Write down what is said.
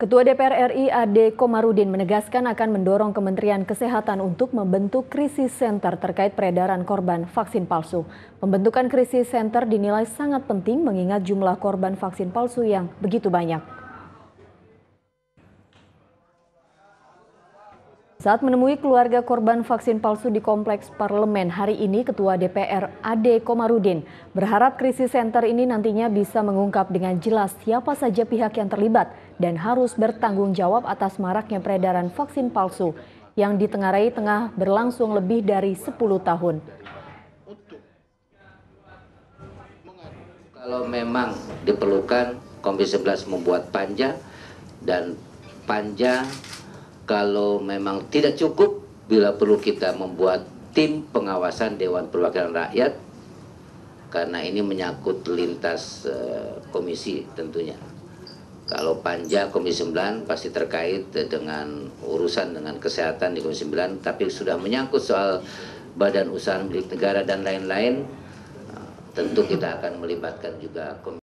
Ketua DPR RI Ade Komarudin menegaskan akan mendorong Kementerian Kesehatan untuk membentuk krisis center terkait peredaran korban vaksin palsu. Pembentukan krisis center dinilai sangat penting mengingat jumlah korban vaksin palsu yang begitu banyak. Saat menemui keluarga korban vaksin palsu di Kompleks Parlemen hari ini, Ketua DPR Ade Komarudin berharap krisis center ini nantinya bisa mengungkap dengan jelas siapa saja pihak yang terlibat dan harus bertanggung jawab atas maraknya peredaran vaksin palsu yang ditengarai tengah berlangsung lebih dari 10 tahun. Kalau memang diperlukan, Komisi 11 membuat panja, dan panja kalau memang tidak cukup, bila perlu kita membuat tim pengawasan Dewan Perwakilan Rakyat, karena ini menyangkut lintas komisi tentunya. Kalau panja Komisi 9 pasti terkait dengan urusan dengan kesehatan di Komisi 9, tapi sudah menyangkut soal badan usaha milik negara dan lain-lain, tentu kita akan melibatkan juga Komisi.